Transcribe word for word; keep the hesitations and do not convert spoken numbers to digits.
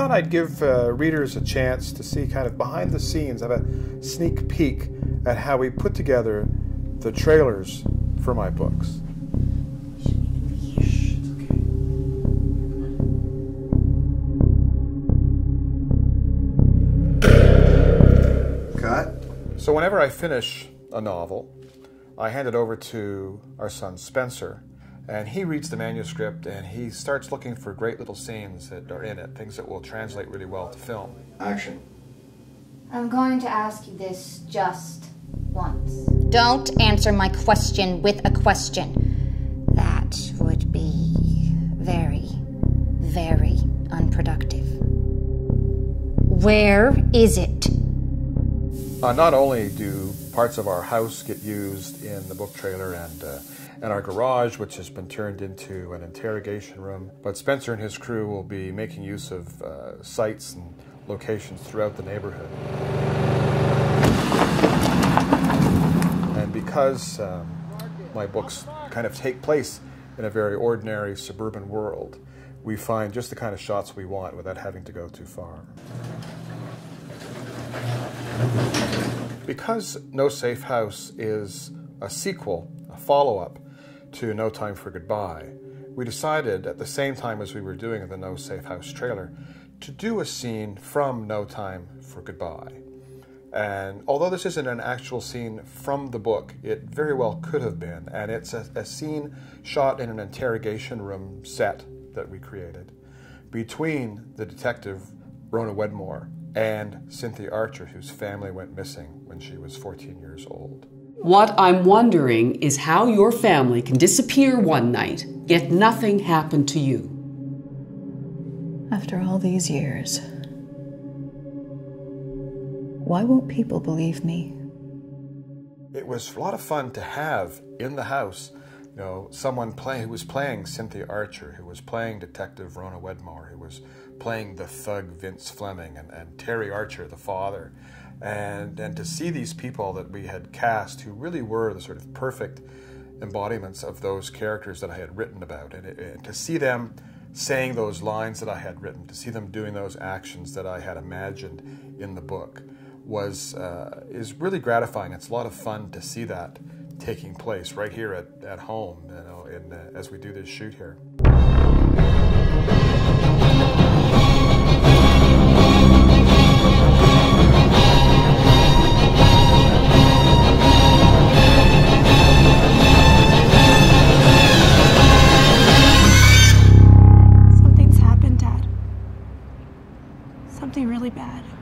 thought I'd give uh, readers a chance to see kind of behind the scenes, have a sneak peek at how we put together the trailers for my books. So whenever I finish a novel, I hand it over to our son Spencer, and he reads the manuscript and he starts looking for great little scenes that are in it, things that will translate really well to film. Action. I'm going to ask you this just once. Don't answer my question with a question. That would be very, very unproductive. Where is it? Uh, not only do parts of our house get used in the book trailer and, uh, and our garage, which has been turned into an interrogation room, but Spencer and his crew will be making use of uh, sites and locations throughout the neighborhood. And because um, my books kind of take place in a very ordinary suburban world, we find just the kind of shots we want without having to go too far. Because No Safe House is a sequel, a follow-up to No Time for Goodbye, we decided at the same time as we were doing the No Safe House trailer to do a scene from No Time for Goodbye. And although this isn't an actual scene from the book, it very well could have been, and it's a, a scene shot in an interrogation room set that we created between the detective Rona Wedmore and Cynthia Archer, whose family went missing when she was fourteen years old. What I'm wondering is how your family can disappear one night, yet nothing happened to you. After all these years, why won't people believe me? It was a lot of fun to have in the house, you know, someone play, who was playing Cynthia Archer, who was playing Detective Rona Wedmore, who was playing the thug Vince Fleming, and, and Terry Archer, the father. And, and to see these people that we had cast who really were the sort of perfect embodiments of those characters that I had written about. And, it, and to see them saying those lines that I had written, to see them doing those actions that I had imagined in the book was uh, is really gratifying. It's a lot of fun to see that taking place right here at, at home, you know, in, uh, as we do this shoot here. Something's happened, Dad. Something really bad.